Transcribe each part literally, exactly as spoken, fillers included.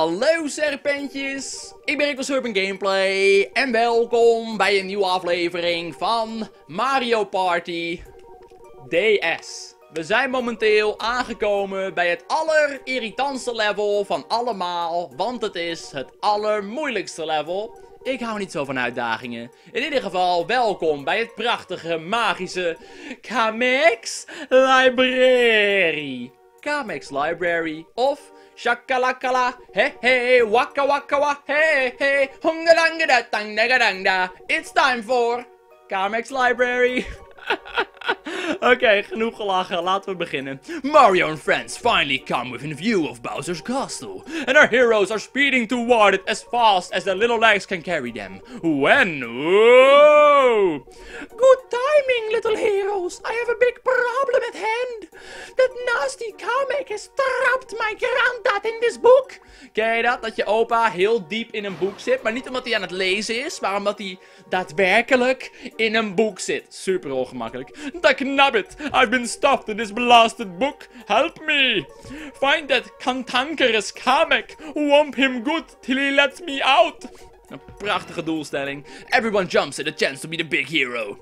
Hallo serpentjes, ik ben Rik van Serpent Gameplay en welkom bij een nieuwe aflevering van Mario Party D S. We zijn momenteel aangekomen bij het allerirritantste level van allemaal, want het is het allermoeilijkste level. Ik hou niet zo van uitdagingen. In ieder geval, welkom bij het prachtige, magische Kamek's Library. Kamek's Library of shakalakala, he he, waka waka wa, he he, hongadangada, tangdagadangda. It's time for Kamek's Library. Oké, okay, genoeg gelachen, laten we beginnen. Mario and friends finally come within view of Bowser's castle, and our heroes are speeding toward it as fast as their little legs can carry them. When? Whoa! Good timing, little heroes. I have a big problem at hand. That nasty Kamek has trapped my granddad in this book. Ken je dat? Dat je opa heel diep in een boek zit, maar niet omdat hij aan het lezen is, maar omdat hij daadwerkelijk in een boek zit. Super ongemakkelijk. Dat knabbit, I've been stuffed in this blasted book. Help me. Find that cantankerous Kamek. Womp him good till he lets me out. Een prachtige doelstelling. Everyone jumps at a chance to be the big hero.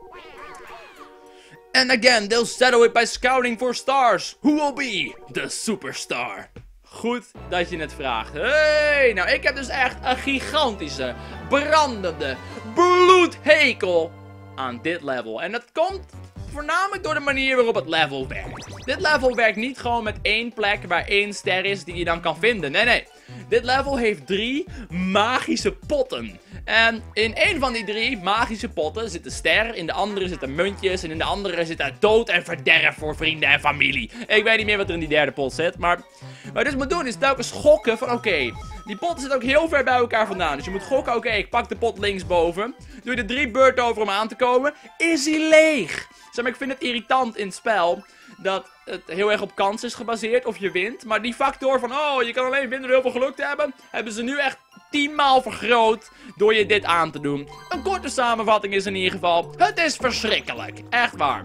And again, they'll settle it by scouting for stars. Who will be the superstar? Goed dat je het vraagt. Hey, nou ik heb dus echt een gigantische, brandende bloedhekel aan dit level. En dat komt voornamelijk door de manier waarop het level werkt. Dit level werkt niet gewoon met één plek waar één ster is die je dan kan vinden. Nee, nee. Dit level heeft drie magische potten. En in één van die drie magische potten zit een ster, in de andere zitten muntjes en in de andere zitten dood en verderf voor vrienden en familie. Ik weet niet meer wat er in die derde pot zit, maar wat je dus moet doen is telkens gokken van oké, okay, die potten zitten ook heel ver bij elkaar vandaan. Dus je moet gokken, oké, okay, ik pak de pot linksboven. Doe je er drie beurten over om aan te komen, is hij leeg. Zeg maar, ik vind het irritant in het spel dat het heel erg op kans is gebaseerd of je wint. Maar die factor van, oh, je kan alleen winnen door heel veel geluk te hebben, hebben ze nu echt tienmaal vergroot door je dit aan te doen. Een korte samenvatting is in ieder geval, het is verschrikkelijk. Echt waar.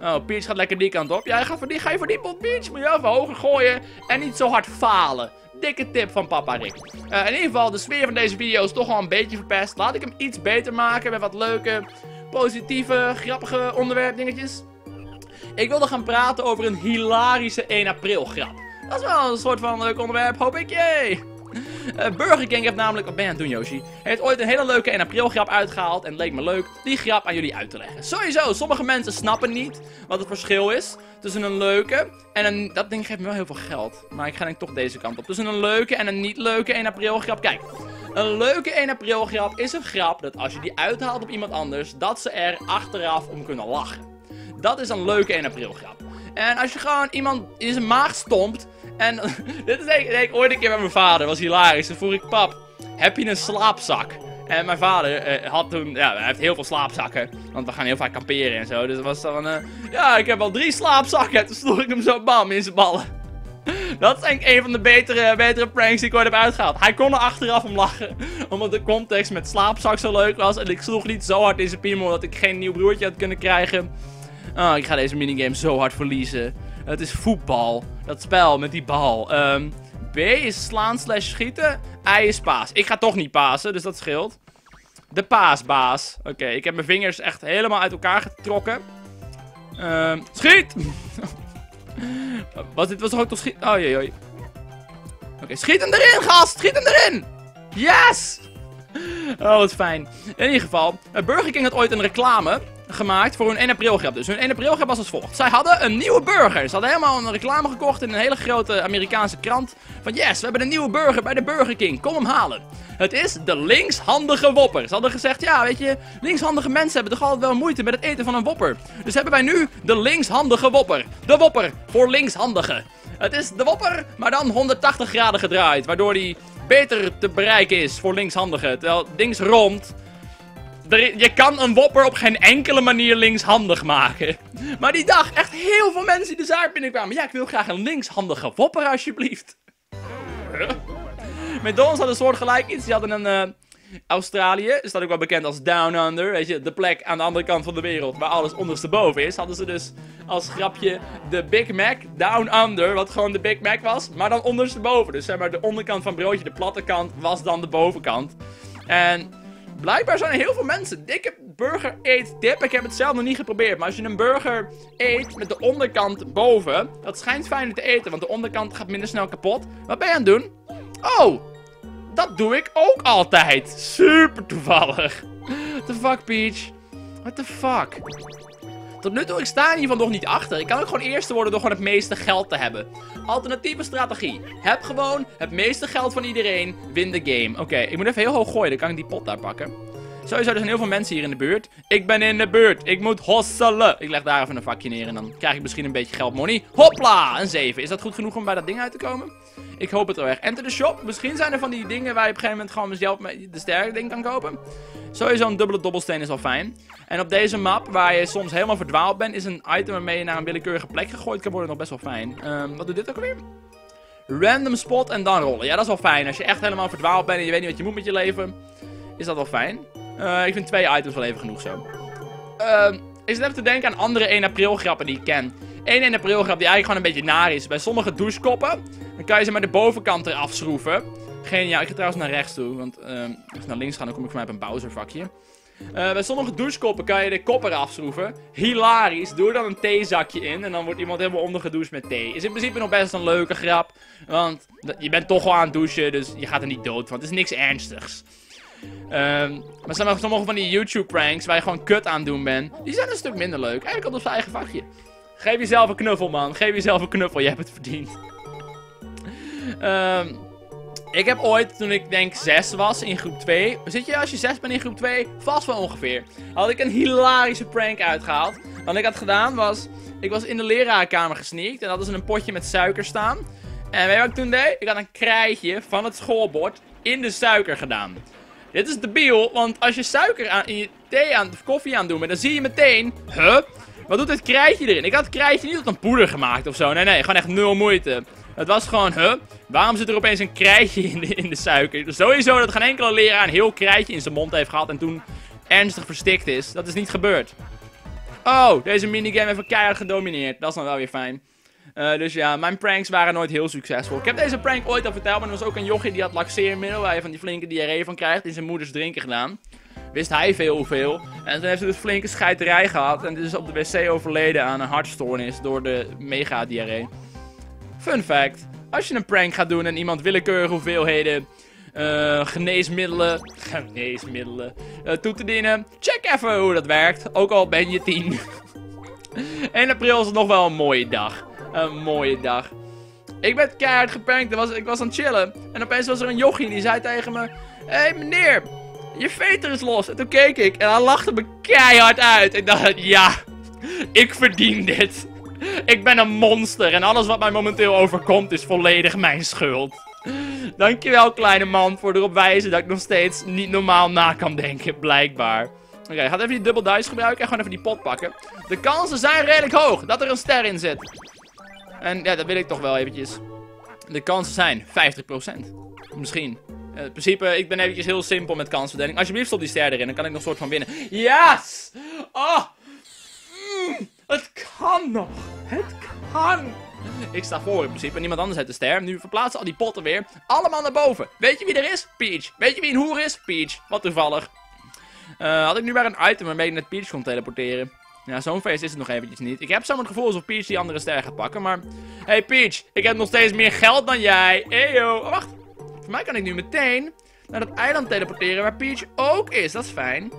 Oh, Peach gaat lekker die kant op. Ja, ga voor die, ga je voor die pot, Peach. Moet je even hoger gooien en niet zo hard falen. Dikke tip van papa Rik. Uh, in ieder geval, de sfeer van deze video is toch al een beetje verpest. Laat ik hem iets beter maken met wat leuke, positieve, grappige onderwerpdingetjes. Ik wilde gaan praten over een hilarische één april grap. Dat is wel een soort van leuk onderwerp, hoop ik. Yay! Uh, Burger King heeft namelijk, wat ben je aan het doen Yoshi? Heeft ooit een hele leuke één april grap uitgehaald en het leek me leuk die grap aan jullie uit te leggen. Sowieso, sommige mensen snappen niet wat het verschil is tussen een leuke en een, dat ding geeft me wel heel veel geld. Maar ik ga denk toch deze kant op. Tussen een leuke en een niet leuke één april grap. Kijk, een leuke één april grap is een grap dat als je die uithaalt op iemand anders, dat ze er achteraf om kunnen lachen. Dat is een leuke één april grap. En als je gewoon iemand in zijn maag stompt. En dit is denk ik ooit een keer bij mijn vader. Was hilarisch. Toen vroeg ik, pap, heb je een slaapzak? En mijn vader eh, had toen, ja, hij heeft heel veel slaapzakken. Want we gaan heel vaak kamperen en zo. Dus dat was dan, uh, ja, ik heb al drie slaapzakken. En toen sloeg ik hem zo bam in zijn ballen. Dat is denk ik een van de betere, betere pranks die ik ooit heb uitgehaald. Hij kon er achteraf om lachen. Omdat de context met slaapzak zo leuk was. En ik sloeg niet zo hard in zijn piemel dat ik geen nieuw broertje had kunnen krijgen. Oh, ik ga deze minigame zo hard verliezen. Het is voetbal. Dat spel met die bal. Um, B is slaan slash schieten. I is paas. Ik ga toch niet pasen, dus dat scheelt. De paasbaas. Oké, okay, ik heb mijn vingers echt helemaal uit elkaar getrokken. Um, schiet! Was dit was toch ook tot schiet? Oh, jee, jee. Oké, okay, schiet hem erin, gast! Schiet hem erin! Yes! Oh, wat fijn. In ieder geval, Burger King had ooit een reclame gemaakt voor hun één april grap. Dus hun één april grap was als volgt. Zij hadden een nieuwe burger. Ze hadden helemaal een reclame gekocht in een hele grote Amerikaanse krant. Van yes, we hebben een nieuwe burger bij de Burger King. Kom hem halen. Het is de linkshandige Whopper. Ze hadden gezegd, ja weet je, linkshandige mensen hebben toch altijd wel moeite met het eten van een Whopper. Dus hebben wij nu de linkshandige Whopper. De Whopper voor linkshandigen. Het is de Whopper, maar dan honderdtachtig graden gedraaid. Waardoor die beter te bereiken is voor linkshandigen. Terwijl het ding is rond. Je kan een Whopper op geen enkele manier linkshandig maken. Maar die dag echt heel veel mensen die de zaak binnenkwamen. Ja, ik wil graag een linkshandige Whopper alsjeblieft. McDonald's hadden soortgelijk iets. Die hadden een, uh, Australië staat ook wel bekend als Down Under, weet je, de plek aan de andere kant van de wereld waar alles ondersteboven is. Hadden ze dus als grapje de Big Mac Down Under, wat gewoon de Big Mac was, maar dan ondersteboven. Dus zeg maar de onderkant van broodje, de platte kant, was dan de bovenkant. En blijkbaar zijn er heel veel mensen. Dikke burger eet tip. Ik heb het zelf nog niet geprobeerd, maar als je een burger eet met de onderkant boven, dat schijnt fijner te eten, want de onderkant gaat minder snel kapot. Wat ben je aan het doen? Oh! Dat doe ik ook altijd. Super toevallig. What the fuck, Peach? What the fuck? Tot nu toe, ik sta in ieder geval nog niet achter. Ik kan ook gewoon eerste worden door gewoon het meeste geld te hebben. Alternatieve strategie. Heb gewoon het meeste geld van iedereen. Win de game. Oké, okay, ik moet even heel hoog gooien. Dan kan ik die pot daar pakken. Sowieso, er zijn heel veel mensen hier in de buurt. Ik ben in de buurt. Ik moet hosselen. Ik leg daar even een vakje neer en dan krijg ik misschien een beetje geldmoney. Hopla, een zeven. Is dat goed genoeg om bij dat ding uit te komen? Ik hoop het wel echt. Enter the shop. Misschien zijn er van die dingen waar je op een gegeven moment gewoon mezelf de sterke ding kan kopen. Sowieso een dubbele dobbelsteen is al fijn. En op deze map, waar je soms helemaal verdwaald bent, is een item waarmee je naar een willekeurige plek gegooid kan worden nog best wel fijn. Um, wat doet dit ook alweer? Random spot en dan rollen. Ja, dat is wel fijn. Als je echt helemaal verdwaald bent en je weet niet wat je moet met je leven, is dat wel fijn. Uh, ik vind twee items wel even genoeg zo. Uh, ik zit even te denken aan andere één april grappen die ik ken. Eén één april grap die eigenlijk gewoon een beetje naar is. Bij sommige douchekoppen, dan kan je ze maar de bovenkant eraf schroeven. Geniaal, ik ga trouwens naar rechts toe, want uh, als ik naar links ga, dan kom ik voor mij op een Bowser vakje. Uh, bij sommige douchekoppen kan je de kop eraf schroeven. Hilarisch, doe er dan een theezakje in en dan wordt iemand helemaal ondergedoucht met thee. Is in principe nog best een leuke grap, want je bent toch wel aan het douchen, dus je gaat er niet dood van. Het is niks ernstigs. Um, maar sommige van die YouTube pranks waar je gewoon kut aan doen bent, die zijn een stuk minder leuk. Eigenlijk komt op zijn eigen vakje. Geef jezelf een knuffel, man. Geef jezelf een knuffel. Je hebt het verdiend. Um, ik heb ooit, toen ik denk zes was in groep twee. Zit je als je zes bent in groep twee? Vast wel ongeveer. Had ik een hilarische prank uitgehaald. Wat ik had gedaan was, ik was in de lerarenkamer gesneakt en hadden ze een potje met suiker staan. En weet je wat ik toen deed? Ik had een krijtje van het schoolbord in de suiker gedaan. Dit is debiel, want als je suiker aan, in je thee aan, of koffie aan doet, dan zie je meteen, huh? Wat doet dit krijtje erin? Ik had het krijtje niet tot een poeder gemaakt of zo. Nee, nee, gewoon echt nul moeite. Het was gewoon, huh? Waarom zit er opeens een krijtje in de, in de suiker? Sowieso dat geen enkele leraar een heel krijtje in zijn mond heeft gehad en toen ernstig verstikt is. Dat is niet gebeurd. Oh, deze minigame heeft keihard gedomineerd. Dat is dan wel weer fijn. Uh, dus ja, mijn pranks waren nooit heel succesvol. Ik heb deze prank ooit al verteld, maar er was ook een jochie die had laxeermiddel waar je van die flinke diarree van krijgt in zijn moeders drinken gedaan. Wist hij veel hoeveel. En toen heeft ze dus flinke scheiterij gehad en is op de wc overleden aan een hartstoornis door de mega diarree. Fun fact, als je een prank gaat doen en iemand willekeurig hoeveelheden uh, geneesmiddelen, geneesmiddelen uh, toe te dienen, check even hoe dat werkt, ook al ben je tien. één april is het nog wel een mooie dag. Een mooie dag. Ik ben keihard geprankt. Ik was, ik was aan het chillen. En opeens was er een jochie die zei tegen me: hé hey, meneer, je veter is los. En toen keek ik en hij lachte me keihard uit. Ik dacht, ja, ik verdien dit. Ik ben een monster. En alles wat mij momenteel overkomt is volledig mijn schuld. Dankjewel, kleine man, voor erop wijzen dat ik nog steeds niet normaal na kan denken, blijkbaar. Oké, okay, gaat even die double dice gebruiken en gewoon even die pot pakken. De kansen zijn redelijk hoog dat er een ster in zit. En ja, dat wil ik toch wel eventjes. De kansen zijn vijftig procent. Misschien. Uh, in principe, ik ben eventjes heel simpel met kansverdeling. Alsjeblieft stop die ster erin, dan kan ik nog een soort van winnen. Yes! Oh! Mm, het kan nog! Het kan! Ik sta voor in principe, niemand anders heeft de ster. Nu verplaatsen al die potten weer. Allemaal naar boven. Weet je wie er is? Peach. Weet je wie een hoer is? Peach. Wat toevallig. Uh, had ik nu maar een item waarmee ik net Peach kon teleporteren. Ja, zo'n feest is het nog eventjes niet. Ik heb zomaar het gevoel alsof Peach die andere ster gaat pakken, maar... Hey Peach, ik heb nog steeds meer geld dan jij. Eyo. Oh, wacht. Voor mij kan ik nu meteen naar dat eiland teleporteren waar Peach ook is. Dat is fijn.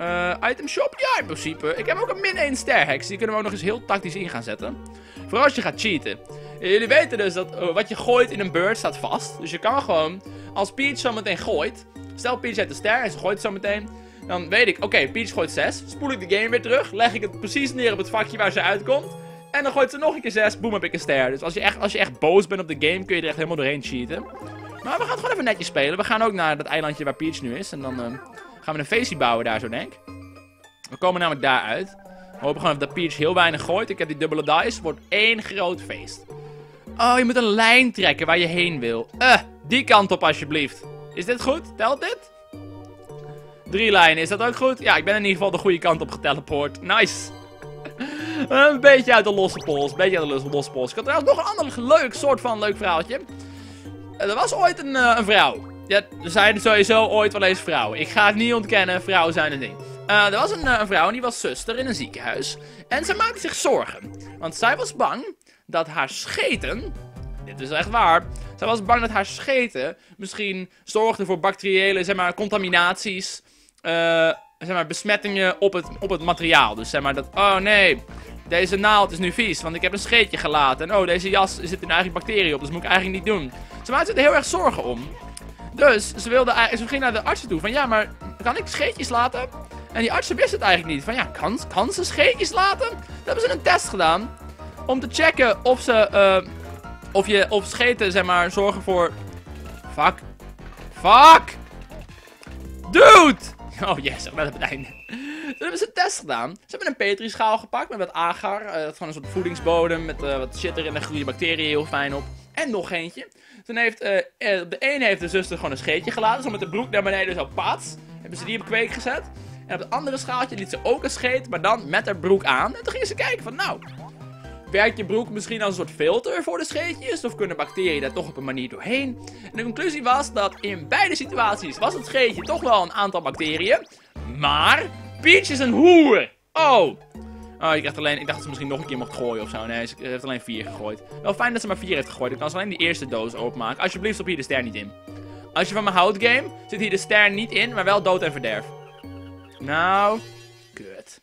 Uh, item shop? Ja, in principe. Ik heb ook een min één ster heks. Die kunnen we ook nog eens heel tactisch in gaan zetten. Vooral als je gaat cheaten. Jullie weten dus dat uh, wat je gooit in een beurt staat vast. Dus je kan gewoon, als Peach zo meteen gooit... Stel Peach heeft de ster en ze gooit zo meteen... Dan weet ik, oké, okay, Peach gooit zes. Spoel ik de game weer terug. Leg ik het precies neer op het vakje waar ze uitkomt. En dan gooit ze nog een keer zes. Boem, heb ik een ster. Dus als je, echt, als je echt boos bent op de game, kun je er echt helemaal doorheen cheaten. Maar we gaan het gewoon even netjes spelen. We gaan ook naar dat eilandje waar Peach nu is. En dan uh, gaan we een feestje bouwen daar, zo denk ik. We komen namelijk daar uit. We hopen gewoon dat Peach heel weinig gooit. Ik heb die dubbele dice. Wordt één groot feest. Oh, je moet een lijn trekken waar je heen wil. Eh, uh, die kant op alsjeblieft. Is dit goed? Telt dit? Drie lijnen, is dat ook goed? Ja, ik ben in ieder geval de goede kant op geteleport. Nice. Een beetje uit de losse pols. Een beetje uit de losse pols. Ik had trouwens nog een ander leuk soort van leuk verhaaltje. Er was ooit een, uh, een vrouw. Ja, er zijn sowieso ooit wel eens vrouwen. Ik ga het niet ontkennen, vrouwen zijn een ding. Uh, er was een, uh, een vrouw en die was zuster in een ziekenhuis. En ze maakte zich zorgen. Want zij was bang dat haar scheten... Dit is echt waar. Zij was bang dat haar scheten misschien zorgde voor bacteriële, zeg maar, contaminaties. Uh, zeg maar, besmettingen op het, op het materiaal. Dus zeg maar dat, oh nee, deze naald is nu vies, want ik heb een scheetje gelaten. En oh, deze jas zit er eigenlijk bacteriën op, dus dat moet ik eigenlijk niet doen. Ze maakte er heel erg zorgen om. Dus ze, wilde, ze ging naar de artsen toe van ja, maar kan ik scheetjes laten? En die artsen wisten het eigenlijk niet. Van ja, kan, kan ze scheetjes laten? Toen hebben ze een test gedaan om te checken of ze... Uh, Of, je, of scheten, zeg maar, zorgen voor... Fuck. Fuck! Dude! Oh yes, ik ben op het einde. Toen hebben ze een test gedaan. Ze hebben een petrischaal gepakt met wat agar. Uh, dat is gewoon een soort voedingsbodem met uh, wat shit erin. Daar groeien bacteriën heel fijn op. En nog eentje. Toen heeft... Uh, de ene heeft de zuster gewoon een scheetje gelaten. Zo met de broek naar beneden, zo paats. Hebben ze die op kweek gezet. En op het andere schaaltje liet ze ook een scheet, maar dan met haar broek aan. En toen gingen ze kijken van, nou... werkt je broek misschien als een soort filter voor de scheetjes? Of kunnen bacteriën daar toch op een manier doorheen? En de conclusie was dat in beide situaties was het scheetje toch wel een aantal bacteriën. Maar Peach is een hoer! Oh! Oh, ik dacht, alleen, ik dacht dat ze misschien nog een keer mocht gooien of zo. Nee, ze heeft alleen vier gegooid. Wel fijn dat ze maar vier heeft gegooid. Ik kan ze alleen die eerste doos openmaken. Alsjeblieft, stop hier de ster niet in. Als je van me houdt, game, zit hier de ster niet in, maar wel dood en verderf. Nou, kut.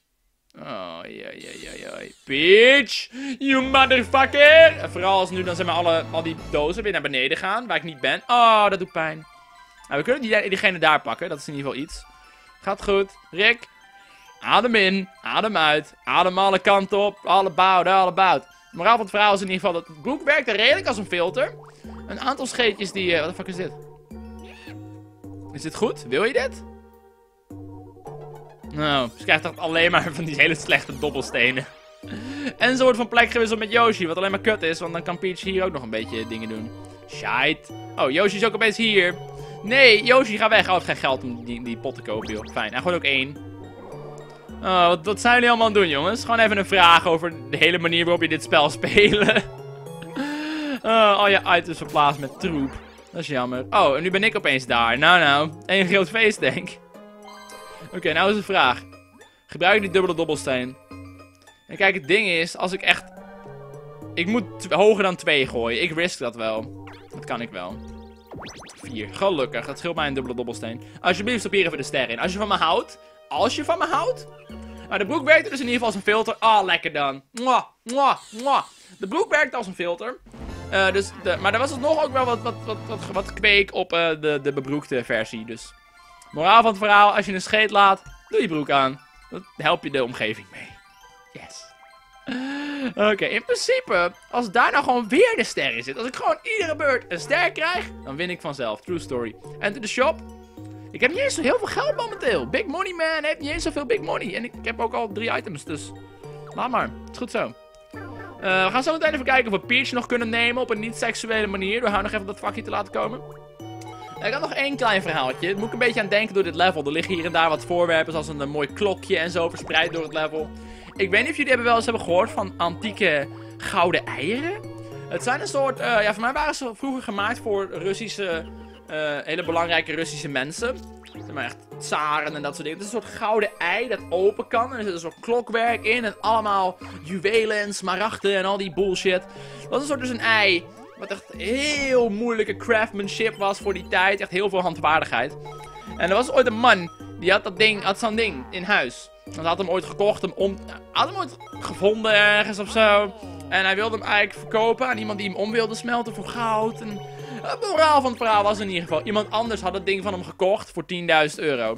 Oh, jee, jee, jee, Peach, you motherfucker! En vooral als nu dan zeg maar alle, al die dozen weer naar beneden gaan, waar ik niet ben. Oh, dat doet pijn. Nou, we kunnen die, diegene daar pakken, dat is in ieder geval iets. Gaat goed, Rik. Adem in, adem uit, adem alle kanten op, all about, all about. De moraal van het verhaal is in ieder geval dat het broek werkt redelijk als een filter. Een aantal scheetjes die, uh, wat de fuck is dit? Is dit goed? Wil je dit? Nou, ze krijgt echt alleen maar van die hele slechte dobbelstenen. En ze wordt van plek gewisseld met Yoshi, wat alleen maar kut is, want dan kan Peach hier ook nog een beetje dingen doen. Shite. Oh, Yoshi is ook opeens hier. Nee, Yoshi, ga weg. Oh, het is geen geld om die, die pot te kopen, joh. Fijn. Hij gooit ook één. Oh, wat, wat zijn jullie allemaal aan het doen, jongens? Gewoon even een vraag over de hele manier waarop je dit spel spelen. Oh, al je items verplaatst met troep. Dat is jammer. Oh, en nu ben ik opeens daar. Nou, nou. Eén groot feest, denk ik. Oké, okay, nou is de vraag. Gebruik ik die dubbele dobbelsteen? En kijk, het ding is, als ik echt... Ik moet hoger dan twee gooien. Ik risk dat wel. Dat kan ik wel. Vier. Gelukkig. Dat scheelt mij een dubbele dobbelsteen. Alsjeblieft, stop hier even de ster in. Als je van me houdt. Als je van me houdt. Maar de broek werkt dus in ieder geval als een filter. Ah, oh, lekker dan. Mwah, mwah, mwah. De broek werkt als een filter. Uh, dus de... Maar er was dus nog ook wel wat, wat, wat, wat, wat kweek op uh, de, de bebroekte versie. Dus... Moraal van het verhaal, als je een scheet laat, doe je broek aan. Dan help je de omgeving mee. Yes. Oké, okay, in principe, als daar nou gewoon weer de ster in zit. Als ik gewoon iedere beurt een ster krijg, dan win ik vanzelf. True story. En to the shop. Ik heb niet eens zo heel veel geld momenteel. Big money man heeft niet eens zoveel big money. En ik heb ook al drie items, dus laat maar. Het is goed zo. Uh, we gaan zo meteen even kijken of we Peach nog kunnen nemen op een niet-seksuele manier. Door haar nog even dat vakje te laten komen. Ik had nog één klein verhaaltje. Daar moet ik een beetje aan denken door dit level. Er liggen hier en daar wat voorwerpen, zoals een, een mooi klokje en zo, verspreid door het level. Ik weet niet of jullie hebben wel eens hebben gehoord van antieke gouden eieren. Het zijn een soort... Uh, ja, voor mij waren ze vroeger gemaakt voor Russische... Uh, hele belangrijke Russische mensen. Zeg maar echt tsaren en dat soort dingen. Het is een soort gouden ei dat open kan. En er zit een soort klokwerk in en allemaal juwelen en smaragden en al die bullshit. Dat is een soort dus een ei... Wat echt heel moeilijke craftsmanship was voor die tijd. Echt heel veel handvaardigheid. En er was ooit een man. Die had dat ding, had zo'n ding in huis. Hij had hem ooit gekocht. Hem om, had hem ooit gevonden ergens of zo. En hij wilde hem eigenlijk verkopen aan iemand die hem om wilde smelten voor goud. En het moraal van het verhaal was in ieder geval. Iemand anders had dat ding van hem gekocht voor tienduizend euro.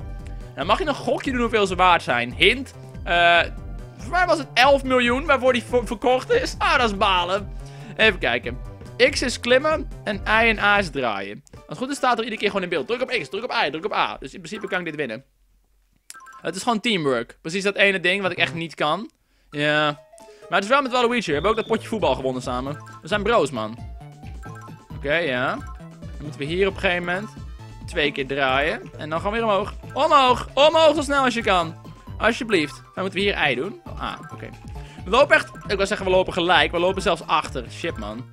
Nou mag je een gokje doen hoeveel ze waard zijn. Hint. Uh, voor mij was het elf miljoen waarvoor die verkocht is. Ah, dat is balen. Even kijken. X is klimmen en Y en A is draaien. Als het goed is staat er iedere keer gewoon in beeld. Druk op X, druk op Y, druk op A. Dus in principe kan ik dit winnen. Het is gewoon teamwork. Precies dat ene ding wat ik echt niet kan. Ja. Yeah. Maar het is wel met Waluigi. We hebben ook dat potje voetbal gewonnen samen. We zijn bro's, man. Oké, okay, ja. Yeah. Dan moeten we hier op een gegeven moment... Twee keer draaien. En dan gaan we weer omhoog. Omhoog! Omhoog zo snel als je kan. Alsjeblieft. Dan moeten we hier ei doen. Ah, oké. Okay. We lopen echt... Ik wil zeggen, we lopen gelijk. We lopen zelfs achter. Shit, man.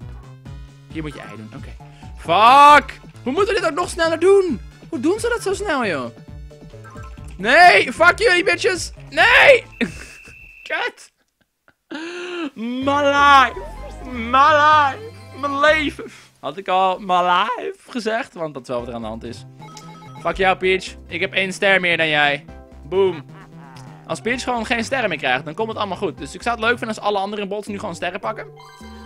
Hier moet je ei doen. Oké. Okay. Fuck! Hoe moeten we dit ook nog sneller doen? Hoe doen ze dat zo snel, joh? Nee! Fuck jullie, bitches! Nee! Kut! Malai! Malai! Mijn leven! Had ik al Malai gezegd? Want dat is wel wat er aan de hand is. Fuck jou, Peach. Ik heb één ster meer dan jij. Boom. Als Peach gewoon geen sterren meer krijgt, dan komt het allemaal goed. Dus ik zou het leuk vinden als alle andere bots nu gewoon sterren pakken.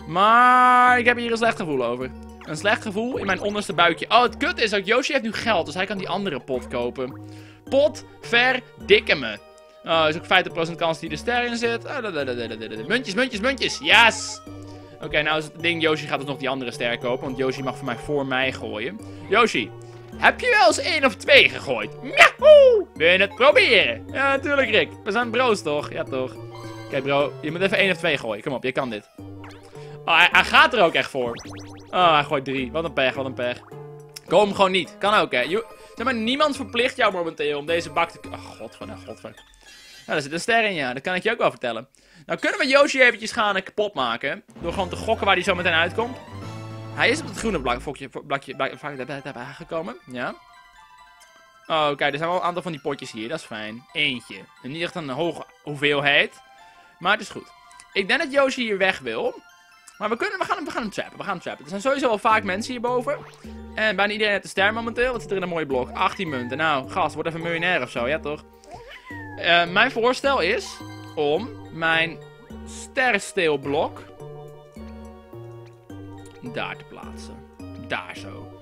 Maar ik heb hier een slecht gevoel over. Een slecht gevoel in mijn onderste buikje. Oh, het kut is ook, Yoshi heeft nu geld, dus hij kan die andere pot kopen. Pot verdikken me. Oh, is ook vijftig procent kans die er ster in zit. Muntjes, muntjes, muntjes. Yes! Oké, okay, nou is het ding, Yoshi gaat dus nog die andere ster kopen, want Yoshi mag voor mij voor mij gooien. Yoshi, heb je wel eens één of twee gegooid? Yahoo! Wil je het proberen? Ja, natuurlijk, Rik. We zijn bro's, toch? Ja, toch. Oké, okay, bro, je moet even één of twee gooien. Kom op, je kan dit. Oh, hij, hij gaat er ook echt voor. Oh, hij gooit drie. Wat een pech, wat een pech. Kom gewoon niet. Kan ook, hè. Je, zeg maar, niemand verplicht jou momenteel om deze bak te... Oh, godverdomme, godverdomme. Nou, daar zit een ster in, ja. Dat kan ik je ook wel vertellen. Nou, kunnen we Yoshi eventjes gaan kapot maken? Door gewoon te gokken waar hij zo meteen uitkomt. Hij is op het groene blak, blakje, blakje, blakje, blakje aangekomen. Ja. Oh, kijk, er zijn wel een aantal van die potjes hier. Dat is fijn. Eentje. En niet echt een hoge hoeveelheid. Maar het is goed. Ik denk dat Yoshi hier weg wil. Maar we, kunnen, we, gaan, we gaan hem trappen, we gaan hem trappen. Er zijn sowieso al vaak mensen hierboven. En bijna iedereen heeft een ster momenteel. Wat zit er in een mooie blok? achttien munten. Nou, gast, word even miljonair of zo, ja toch? Uh, mijn voorstel is om mijn sterrensteelblok daar te plaatsen. Daar zo.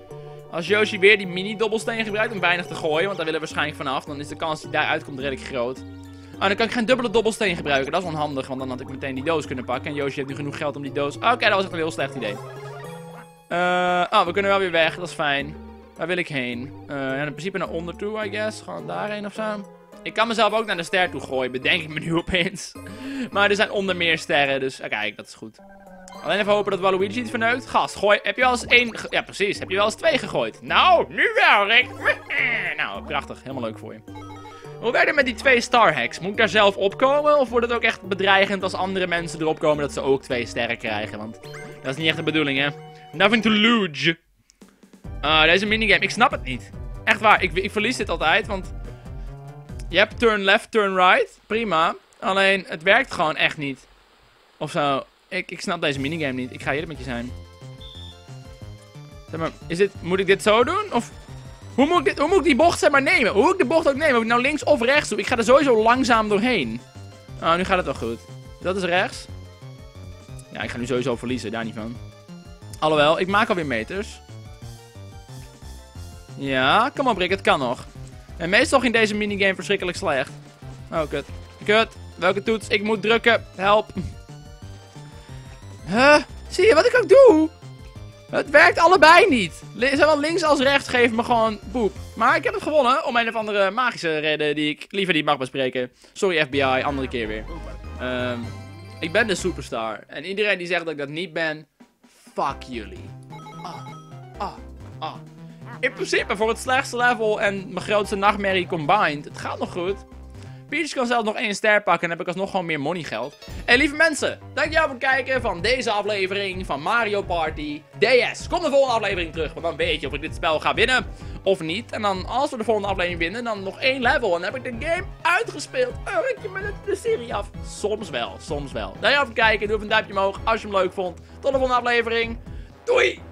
Als Yoshi weer die mini-dobbelsteen gebruikt om weinig te gooien, want daar willen we waarschijnlijk vanaf, dan is de kans die daaruit komt redelijk groot. Oh, dan kan ik geen dubbele dobbelsteen gebruiken. Dat is onhandig, want dan had ik meteen die doos kunnen pakken. En Yoshi heeft nu genoeg geld om die doos... Oké, okay, dat was echt een heel slecht idee. Uh, oh, we kunnen wel weer weg. Dat is fijn. Waar wil ik heen? Uh, ja, in principe naar onder toe, I guess. Gewoon daarheen of zo. Ik kan mezelf ook naar de ster toe gooien, bedenk ik me nu opeens. Maar er zijn onder meer sterren, dus ah, kijk, dat is goed. Alleen even hopen dat Waluigi het verneukt. Gast, gooi. Heb je wel eens één... Ja, precies. Heb je wel eens twee gegooid? Nou, nu wel, Rik. Nou, prachtig. Helemaal leuk voor je. Hoe werkt het met die twee star hacks? Moet ik daar zelf opkomen? Of wordt het ook echt bedreigend als andere mensen erop komen dat ze ook twee sterren krijgen? Want dat is niet echt de bedoeling, hè? Nothing to lose. Uh, deze minigame, ik snap het niet. Echt waar, ik, ik verlies dit altijd, want... Je hebt turn left, turn right. Prima. Alleen, het werkt gewoon echt niet. Of zo. Ik, ik snap deze minigame niet. Ik ga eerlijk met je zijn. Zeg maar, is dit, moet ik dit zo doen? Of... Hoe moet, ik dit, hoe moet ik die bocht zeg maar nemen? Hoe moet ik de bocht ook nemen? Of ik nou links of rechts doe? Ik ga er sowieso langzaam doorheen. Oh, nu gaat het wel goed. Dat is rechts. Ja, ik ga nu sowieso verliezen. Daar niet van. Alhoewel, ik maak alweer meters. Ja, kom op Rik, het kan nog. En meestal ging deze minigame verschrikkelijk slecht. Oh, kut. Kut. Welke toets? Ik moet drukken. Help. Huh? Zie je wat ik ook doe? Het werkt allebei niet. Zowel links als rechts geeft me gewoon poep. Maar ik heb het gewonnen om een of andere magische reden die ik liever niet mag bespreken. Sorry F B I, andere keer weer. Um, ik ben de superstar. En iedereen die zegt dat ik dat niet ben, fuck jullie. Ah, ah, ah. In principe voor het slechtste level en mijn grootste nachtmerrie combined. Het gaat nog goed. Peach kan zelf nog één ster pakken en dan heb ik alsnog gewoon meer money geld. En lieve mensen, dankjewel voor het kijken van deze aflevering van Mario Party D S. Kom de volgende aflevering terug, want dan weet je of ik dit spel ga winnen of niet. En dan als we de volgende aflevering winnen, dan nog één level. En dan heb ik de game uitgespeeld. Oh, ik heb me de serie af. Soms wel, soms wel. Dankjewel voor het kijken. Doe even een duimpje omhoog als je hem leuk vond. Tot de volgende aflevering. Doei!